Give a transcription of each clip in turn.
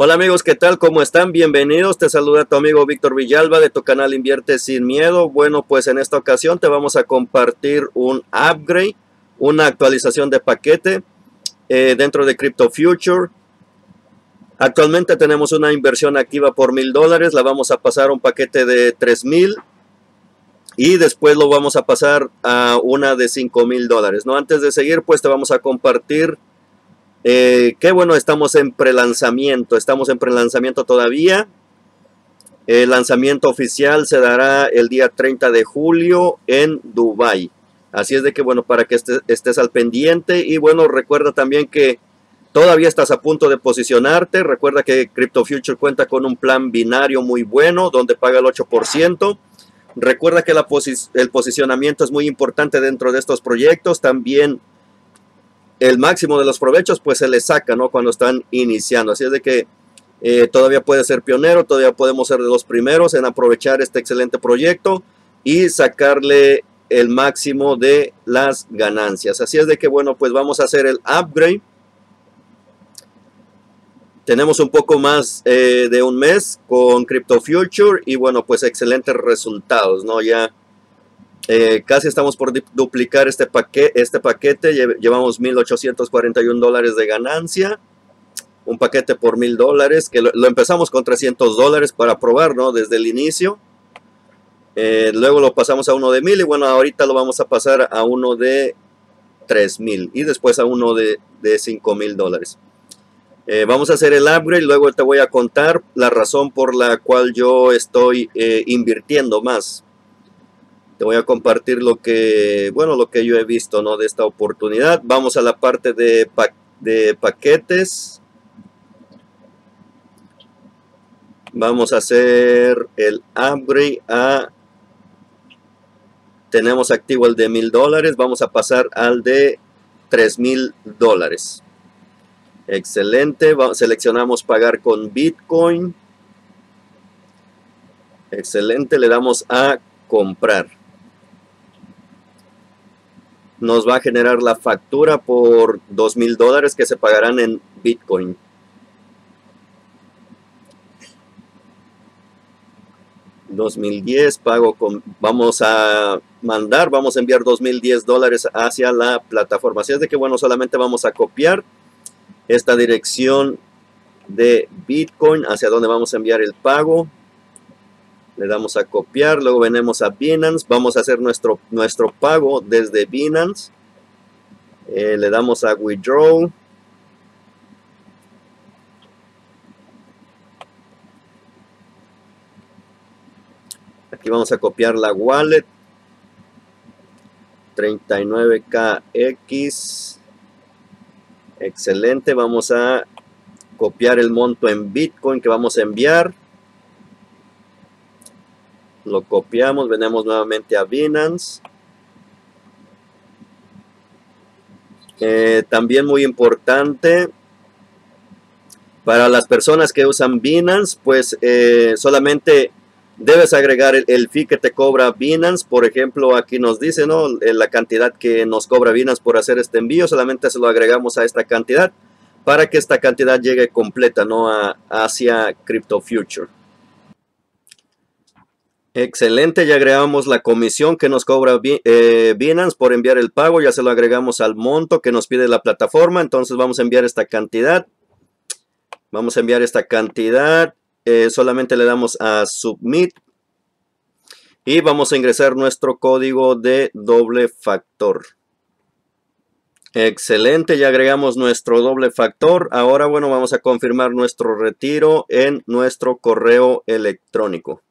Hola amigos, ¿qué tal? ¿Cómo están? Bienvenidos, te saluda tu amigo Víctor Villalba de tu canal Invierte Sin Miedo. Bueno, pues en esta ocasión te vamos a compartir un upgrade, una actualización de paquete dentro de KriptoFuture. Actualmente tenemos una inversión activa por $1000, la vamos a pasar a un paquete de $3000 y después lo vamos a pasar a una de $5000, ¿no? Antes de seguir, pues te vamos a compartir que bueno, estamos en prelanzamiento todavía. El lanzamiento oficial se dará el día 30 de julio en Dubái. Así es de que bueno, para que estés al pendiente. Y bueno, recuerda también que todavía estás a punto de posicionarte. Recuerda que KriptoFuture cuenta con un plan binario muy bueno, donde paga el 8%. Recuerda que el posicionamiento es muy importante dentro de estos proyectos. También el máximo de los provechos pues se les saca, ¿no?, cuando están iniciando. Así es de que todavía puedes ser pionero, todavía podemos ser de los primeros en aprovechar este excelente proyecto y sacarle el máximo de las ganancias. Así es de que bueno, pues vamos a hacer el upgrade. Tenemos un poco más de un mes con KriptoFuture y bueno, pues excelentes resultados, ¿no? Ya casi estamos por duplicar este paquete. Llevamos $1841 de ganancia. Un paquete por $1000, que lo empezamos con $300 para probar, ¿no?, desde el inicio. Luego lo pasamos a uno de $1000 y bueno, ahorita lo vamos a pasar a uno de $3000 y después a uno de $5000. Vamos a hacer el upgrade, luego te voy a contar la razón por la cual yo estoy invirtiendo más. Te voy a compartir lo que, bueno, lo que yo he visto, ¿no?, de esta oportunidad. Vamos a la parte de paquetes. Vamos a hacer el upgrade a... Tenemos activo el de $1000, vamos a pasar al de $3000. Excelente, seleccionamos pagar con Bitcoin. Excelente, le damos a comprar. Nos va a generar la factura por $2000 que se pagarán en Bitcoin. $2010, pago con... Vamos a enviar $2010 hacia la plataforma. Así es de que bueno, solamente vamos a copiar esta dirección de Bitcoin hacia donde vamos a enviar el pago. Le damos a copiar, luego venimos a Binance, vamos a hacer nuestro pago desde Binance. Le damos a withdraw. Aquí vamos a copiar la wallet 39KX. Excelente, vamos a copiar el monto en Bitcoin que vamos a enviar. Lo copiamos, venimos nuevamente a Binance. También muy importante, para las personas que usan Binance, pues solamente debes agregar el fee que te cobra Binance. Por ejemplo, aquí nos dice, ¿no?, la cantidad que nos cobra Binance por hacer este envío. Solamente se lo agregamos a esta cantidad para que esta cantidad llegue completa, ¿no?, hacia KriptoFuture. Excelente, ya agregamos la comisión que nos cobra Binance por enviar el pago. Ya se lo agregamos al monto que nos pide la plataforma. Entonces vamos a enviar esta cantidad. Solamente le damos a submit y vamos a ingresar nuestro código de doble factor. Excelente, ya agregamos nuestro doble factor. Ahora, bueno, vamos a confirmar nuestro retiro en nuestro correo electrónico.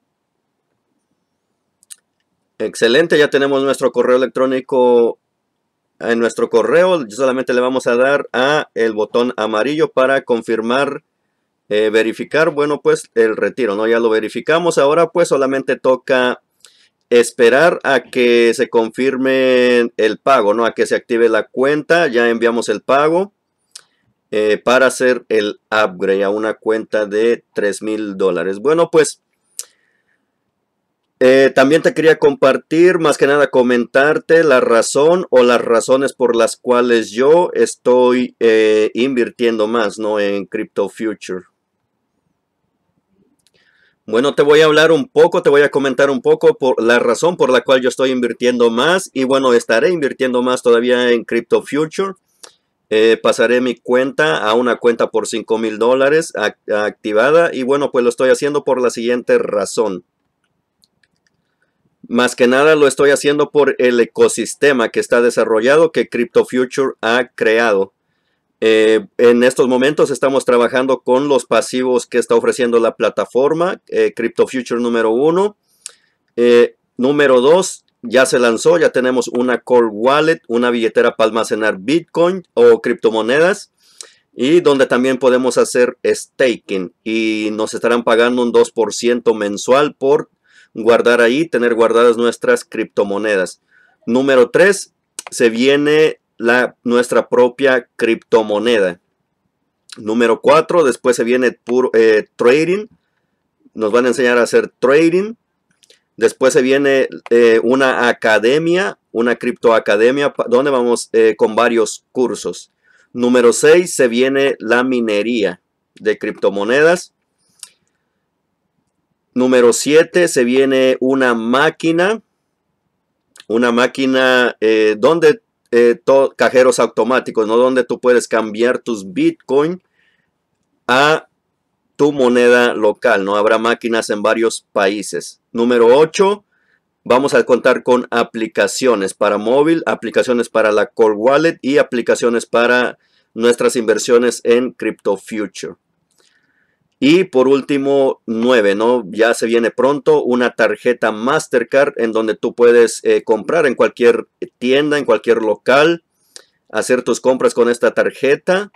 Excelente, ya tenemos nuestro correo electrónico. En nuestro correo solamente le vamos a dar a el botón amarillo para confirmar. Verificar, bueno, pues el retiro, ¿no? Ya lo verificamos. Ahora pues solamente toca esperar a que se confirme el pago, ¿no?, a que se active la cuenta. Ya enviamos el pago para hacer el upgrade a una cuenta de $3000. Bueno, pues también te quería compartir, más que nada comentarte la razón o las razones por las cuales yo estoy invirtiendo más, ¿no?, en KriptoFuture. Bueno, te voy a hablar un poco, te voy a comentar un poco por la razón por la cual yo estoy invirtiendo más y bueno, estaré invirtiendo más todavía en KriptoFuture. Pasaré mi cuenta a una cuenta por $5,000 activada y bueno, pues lo estoy haciendo por la siguiente razón. Más que nada lo estoy haciendo por el ecosistema que está desarrollado, que KriptoFuture ha creado. En estos momentos estamos trabajando con los pasivos que está ofreciendo la plataforma, KriptoFuture número 1. Número 2, ya se lanzó, ya tenemos una Core Wallet, una billetera para almacenar Bitcoin o criptomonedas. Y donde también podemos hacer staking y nos estarán pagando un 2% mensual por guardar ahí, tener guardadas nuestras criptomonedas. Número 3, se viene nuestra propia criptomoneda. Número 4, después se viene puro trading. Nos van a enseñar a hacer trading. Después se viene una academia, una criptoacademia, donde vamos con varios cursos. Número 6, se viene la minería de criptomonedas. Número 7, se viene una máquina donde cajeros automáticos, ¿no? Donde tú puedes cambiar tus Bitcoin a tu moneda local, ¿no? Habrá máquinas en varios países. Número 8, vamos a contar con aplicaciones para móvil, aplicaciones para la Core Wallet y aplicaciones para nuestras inversiones en KriptoFuture. Y por último, 9, ¿no? Ya se viene pronto una tarjeta Mastercard en donde tú puedes comprar en cualquier tienda, en cualquier local, hacer tus compras con esta tarjeta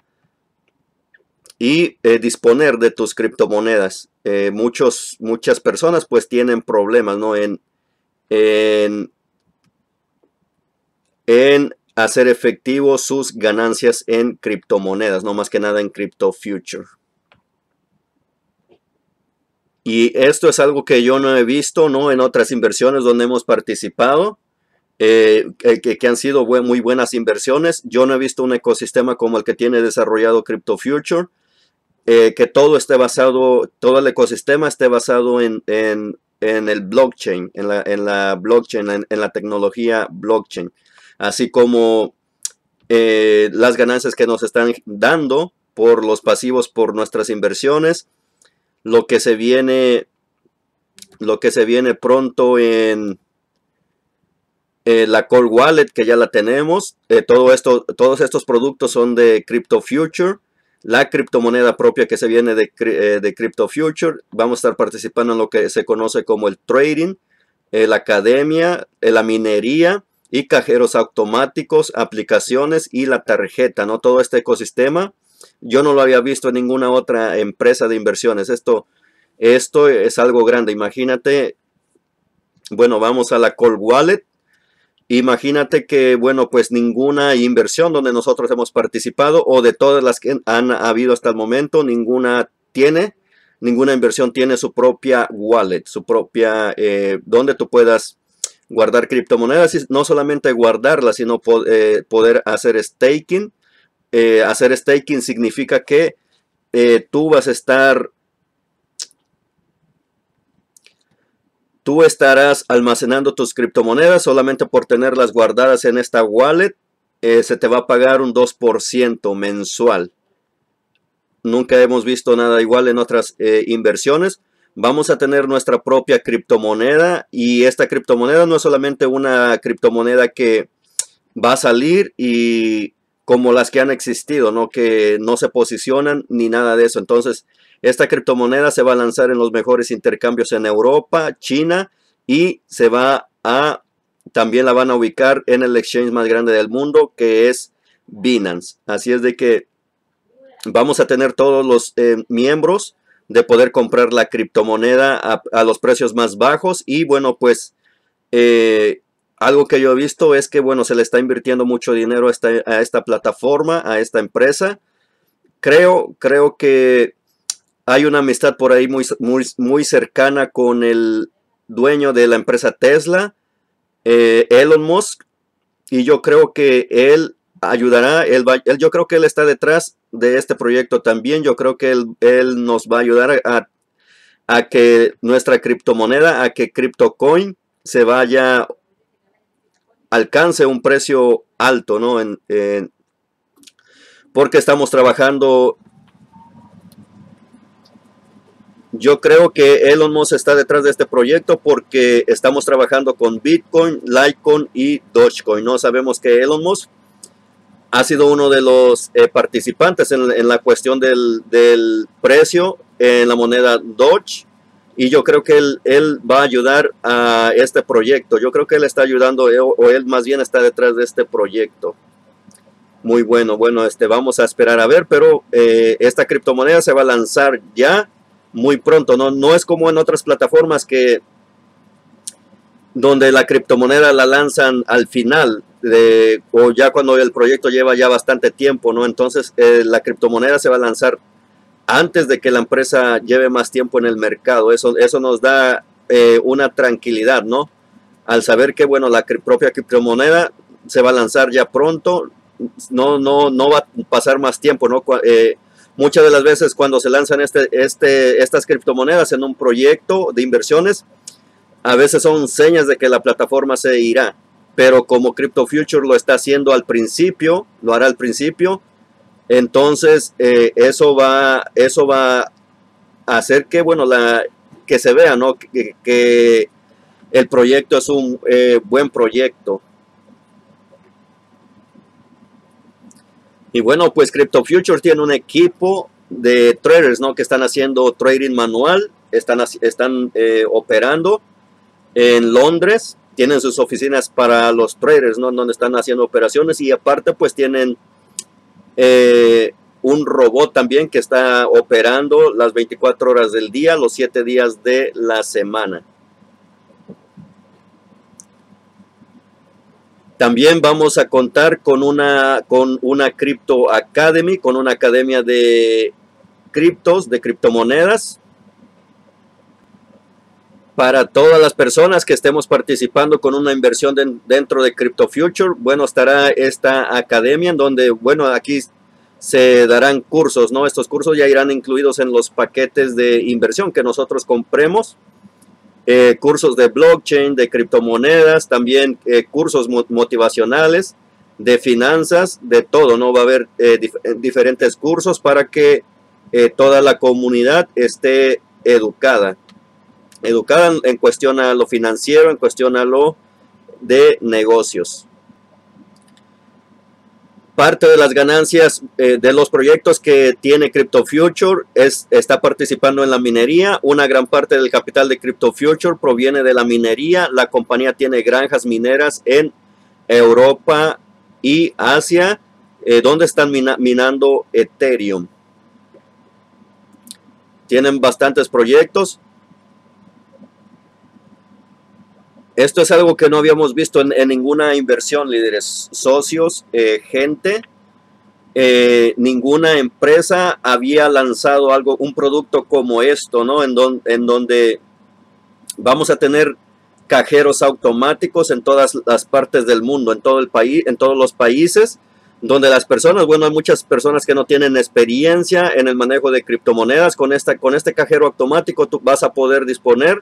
y disponer de tus criptomonedas. Muchas personas pues tienen problemas, ¿no? En hacer efectivo sus ganancias en criptomonedas, no más que nada en KriptoFuture. Y esto es algo que yo no he visto, ¿no? En otras inversiones donde hemos participado, que han sido muy buenas inversiones. Yo no he visto un ecosistema como el que tiene desarrollado KriptoFuture, que todo esté basado, todo el ecosistema esté basado en el blockchain, en la tecnología blockchain. Así como las ganancias que nos están dando por los pasivos, por nuestras inversiones. Lo que se viene pronto en la Core Wallet, que ya la tenemos. Todos estos productos son de KriptoFuture. La criptomoneda propia que se viene de KriptoFuture. Vamos a estar participando en lo que se conoce como el trading, la academia, la minería y cajeros automáticos, aplicaciones y la tarjeta, ¿no? Todo este ecosistema. Yo no lo había visto en ninguna otra empresa de inversiones. Esto es algo grande. Imagínate, bueno, vamos a la Core Wallet. Imagínate que, bueno, pues ninguna inversión donde nosotros hemos participado o de todas las que han habido hasta el momento, ninguna inversión tiene su propia wallet, su propia, donde tú puedas guardar criptomonedas. Y no solamente guardarlas, sino poder hacer staking. Hacer staking significa que tú estarás almacenando tus criptomonedas solamente por tenerlas guardadas en esta wallet. Se te va a pagar un 2% mensual. Nunca hemos visto nada igual en otras inversiones. Vamos a tener nuestra propia criptomoneda y esta criptomoneda no es solamente una criptomoneda que va a salir y como las que han existido, ¿no? Que no se posicionan ni nada de eso. Entonces, esta criptomoneda se va a lanzar en los mejores intercambios en Europa, China, y se va a, también la van a ubicar en el exchange más grande del mundo, que es Binance. Así es de que vamos a tener todos los miembros de poder comprar la criptomoneda a los precios más bajos. Y bueno, pues algo que yo he visto es que, bueno, se le está invirtiendo mucho dinero a esta plataforma, a esta empresa. Creo que hay una amistad por ahí muy cercana con el dueño de la empresa Tesla, Elon Musk. Y yo creo que él ayudará. Yo creo que él está detrás de este proyecto también. Yo creo que él nos va a ayudar a a que nuestra criptomoneda, a que CryptoCoin se vaya, alcance un precio alto, ¿no? Porque estamos trabajando. Yo creo que Elon Musk está detrás de este proyecto porque estamos trabajando con Bitcoin, Litecoin y Dogecoin. No sabemos que Elon Musk ha sido uno de los participantes en la cuestión del precio en la moneda Doge. Y yo creo que él va a ayudar a este proyecto. Yo creo que él está ayudando, o él más bien está detrás de este proyecto. Muy bueno. Bueno, vamos a esperar a ver, pero esta criptomoneda se va a lanzar ya muy pronto. No es como en otras plataformas donde la criptomoneda la lanzan al final, o ya cuando el proyecto lleva ya bastante tiempo, ¿no? Entonces la criptomoneda se va a lanzar antes de que la empresa lleve más tiempo en el mercado. Eso nos da una tranquilidad, ¿no? Al saber que, bueno, la propia criptomoneda se va a lanzar ya pronto. No va a pasar más tiempo, ¿no? Muchas de las veces cuando se lanzan estas criptomonedas en un proyecto de inversiones, a veces son señas de que la plataforma se irá. Pero como CryptoFuture lo está haciendo al principio, lo hará al principio, entonces eso va a hacer que, bueno, que se vea, ¿no? que el proyecto es un buen proyecto. Y bueno, pues CryptoFuture tiene un equipo de traders, ¿no? Que están haciendo trading manual, están operando en Londres, tienen sus oficinas para los traders, ¿no? Donde están haciendo operaciones, y aparte pues tienen un robot también que está operando las 24 horas del día, los 7 días de la semana. También vamos a contar con una Crypto Academy, con una academia de criptos, de criptomonedas, para todas las personas que estemos participando con una inversión dentro de CryptoFuture. Bueno, estará esta academia en donde, bueno, aquí se darán cursos, ¿no? Estos cursos ya irán incluidos en los paquetes de inversión que nosotros compremos. Cursos de blockchain, de criptomonedas, también cursos motivacionales, de finanzas, de todo, ¿no? Va a haber diferentes cursos para que toda la comunidad esté educada en cuestión a lo financiero, en cuestión a lo de negocios. Parte de las ganancias de los proyectos que tiene CryptoFuture está participando en la minería. Una gran parte del capital de CryptoFuture proviene de la minería. La compañía tiene granjas mineras en Europa y Asia, donde están minando Ethereum. Tienen bastantes proyectos. Esto es algo que no habíamos visto en ninguna inversión, líderes, socios, gente. Ninguna empresa había lanzado un producto como esto, ¿no? En donde vamos a tener cajeros automáticos en todas las partes del mundo, en todos los países, donde las personas, bueno, hay muchas personas que no tienen experiencia en el manejo de criptomonedas. Con este cajero automático tú vas a poder disponer.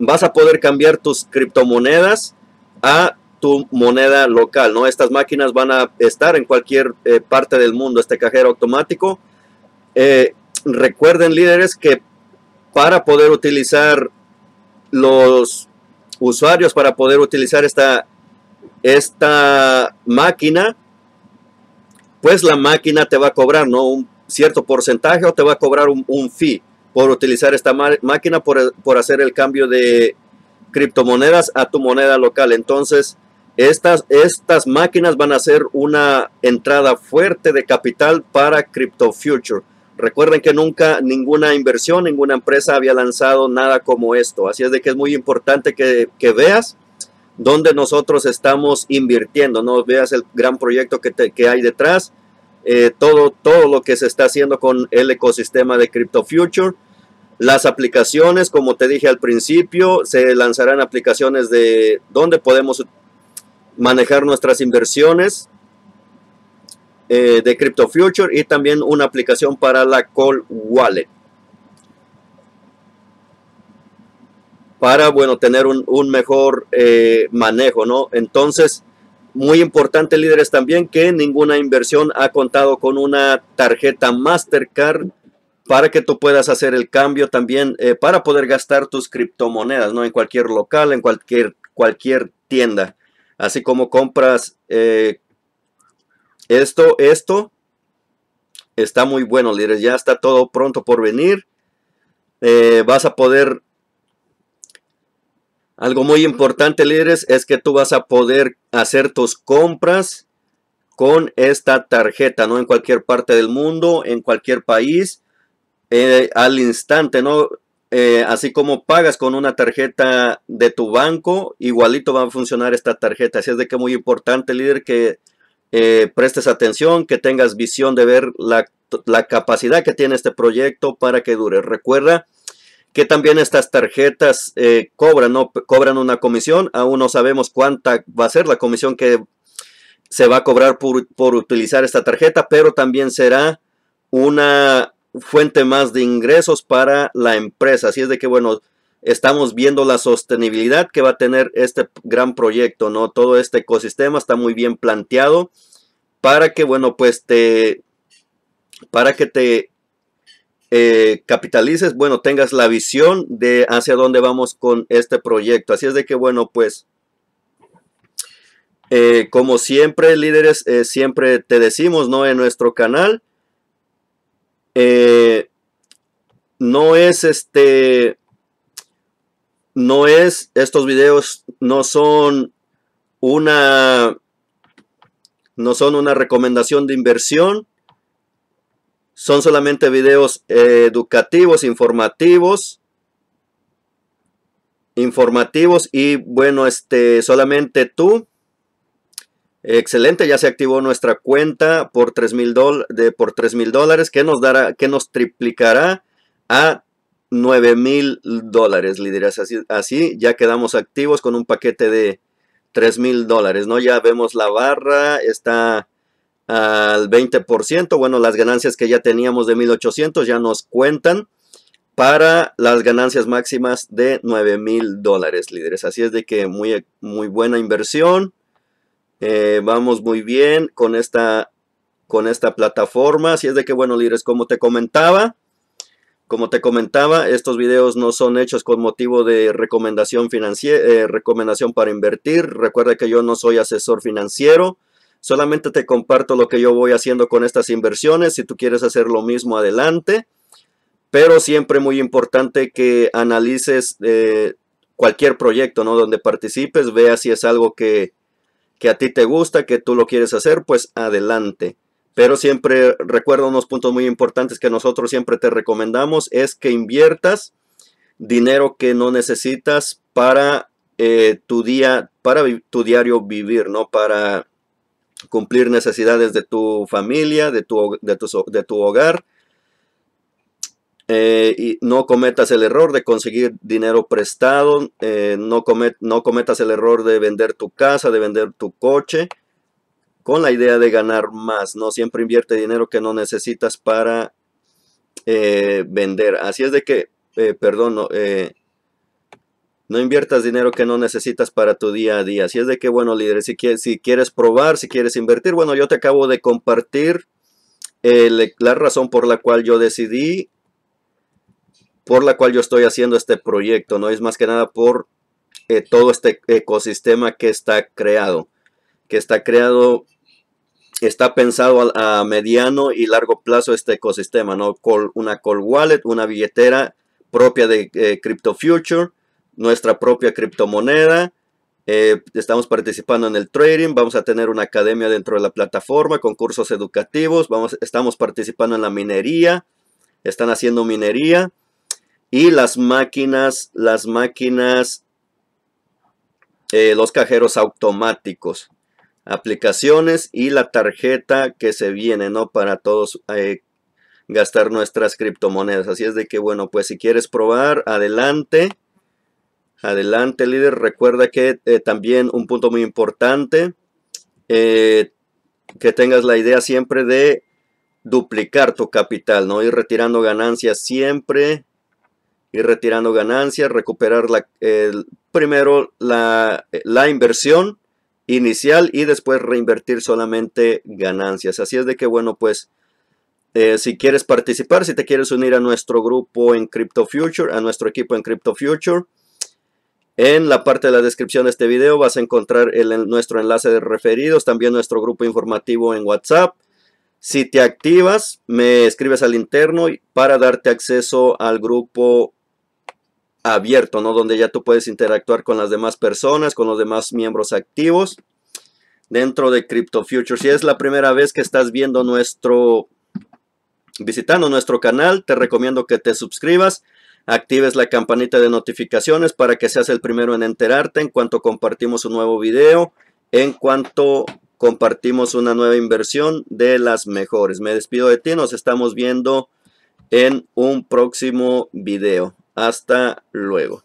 Vas a poder cambiar tus criptomonedas a tu moneda local, ¿no? Estas máquinas van a estar en cualquier parte del mundo, este cajero automático. Recuerden, líderes, que para poder utilizar los usuarios, para poder utilizar esta máquina, pues la máquina te va a cobrar, ¿no? Un cierto porcentaje, o te va a cobrar un fee por utilizar esta máquina, por hacer el cambio de criptomonedas a tu moneda local. Entonces, estas máquinas van a ser una entrada fuerte de capital para CryptoFuture. Recuerden que nunca ninguna inversión, ninguna empresa había lanzado nada como esto. Así es de que es muy importante que veas dónde nosotros estamos invirtiendo, ¿no? Veas el gran proyecto que hay detrás. Todo lo que se está haciendo con el ecosistema de CryptoFuture, las aplicaciones, como te dije al principio, se lanzarán aplicaciones de donde podemos manejar nuestras inversiones de CryptoFuture, y también una aplicación para la Cold Wallet. para, bueno, tener un mejor manejo, ¿no? Entonces, muy importante, líderes, también que ninguna inversión ha contado con una tarjeta Mastercard para que tú puedas hacer el cambio también, para poder gastar tus criptomonedas, ¿no? En cualquier local, en cualquier tienda. Así como compras esto. Está muy bueno, líderes. Ya está todo pronto por venir. Vas a poder... Algo muy importante, líderes, es que tú vas a poder hacer tus compras con esta tarjeta, ¿no? En cualquier parte del mundo, en cualquier país, al instante, ¿no? Así como pagas con una tarjeta de tu banco, igualito va a funcionar esta tarjeta. Así es de que muy importante, líder, que prestes atención, que tengas visión de ver la capacidad que tiene este proyecto para que dure. Recuerda que también estas tarjetas cobran, ¿no? Cobran una comisión. Aún no sabemos cuánta va a ser la comisión que se va a cobrar por utilizar esta tarjeta, pero también será una fuente más de ingresos para la empresa. Así es de que, bueno, estamos viendo la sostenibilidad que va a tener este gran proyecto, ¿no? Todo este ecosistema está muy bien planteado para que, bueno, pues para que te capitalices, bueno, tengas la visión de hacia dónde vamos con este proyecto. Así es de que, bueno, pues como siempre, líderes, siempre te decimos, ¿no? En nuestro canal, estos videos no son una recomendación de inversión. Son solamente videos educativos, informativos y, bueno, solamente tú. Excelente, ya se activó nuestra cuenta por $3,000, que nos triplicará a $9,000, líderes. Así ya quedamos activos con un paquete de $3,000, ¿no? Ya vemos la barra, está al 20%, bueno, las ganancias que ya teníamos de 1,800 ya nos cuentan para las ganancias máximas de $9,000, líderes. Así es de que muy buena inversión. Vamos muy bien con esta plataforma. Así es de que, bueno, líderes, como te comentaba, estos videos no son hechos con motivo de recomendación financiera, recomendación para invertir. Recuerda que yo no soy asesor financiero. Solamente te comparto lo que yo voy haciendo con estas inversiones. Si tú quieres hacer lo mismo, adelante. Pero siempre muy importante que analices cualquier proyecto, ¿no? Donde participes, veas si es algo que a ti te gusta, que tú lo quieres hacer, pues adelante. Pero siempre recuerda unos puntos muy importantes que nosotros siempre te recomendamos. Es que inviertas dinero que no necesitas para tu diario vivir, ¿no? Para cumplir necesidades de tu familia, de tu hogar. Y no cometas el error de conseguir dinero prestado. No cometas el error de vender tu casa, de vender tu coche, con la idea de ganar más, ¿no? Siempre invierte dinero que no necesitas para vender. Así es de que, no inviertas dinero que no necesitas para tu día a día. Así es de que, bueno, líderes, si quieres probar, si quieres invertir, bueno, yo te acabo de compartir la razón por la cual yo decidí, por la cual yo estoy haciendo este proyecto, ¿no? Es más que nada por todo este ecosistema que está creado, está pensado a mediano y largo plazo este ecosistema, ¿no? Una cold wallet, una billetera propia de KriptoFuture, nuestra propia criptomoneda, estamos participando en el trading, vamos a tener una academia dentro de la plataforma con cursos educativos, estamos participando en la minería, están haciendo minería, y las máquinas, los cajeros automáticos, aplicaciones y la tarjeta que se viene, ¿no? Para todos gastar nuestras criptomonedas. Así es de que, bueno, pues si quieres probar, adelante. Adelante, líder. Recuerda que también un punto muy importante, que tengas la idea siempre de duplicar tu capital, ¿no? Ir retirando ganancias siempre, ir retirando ganancias, recuperar primero la inversión inicial y después reinvertir solamente ganancias. Así es de que, bueno, pues si quieres participar, si te quieres unir a nuestro grupo en CryptoFuture, a nuestro equipo en CryptoFuture, en la parte de la descripción de este video vas a encontrar nuestro enlace de referidos, también nuestro grupo informativo en WhatsApp. Si te activas, me escribes al interno para darte acceso al grupo abierto, ¿no? Donde ya tú puedes interactuar con las demás personas, con los demás miembros activos dentro de CryptoFuture. Si es la primera vez que estás viendo visitando nuestro canal, te recomiendo que te suscribas, actives la campanita de notificaciones para que seas el primero en enterarte en cuanto compartimos un nuevo video, en cuanto compartimos una nueva inversión de las mejores. Me despido de ti. Nos estamos viendo en un próximo video. Hasta luego.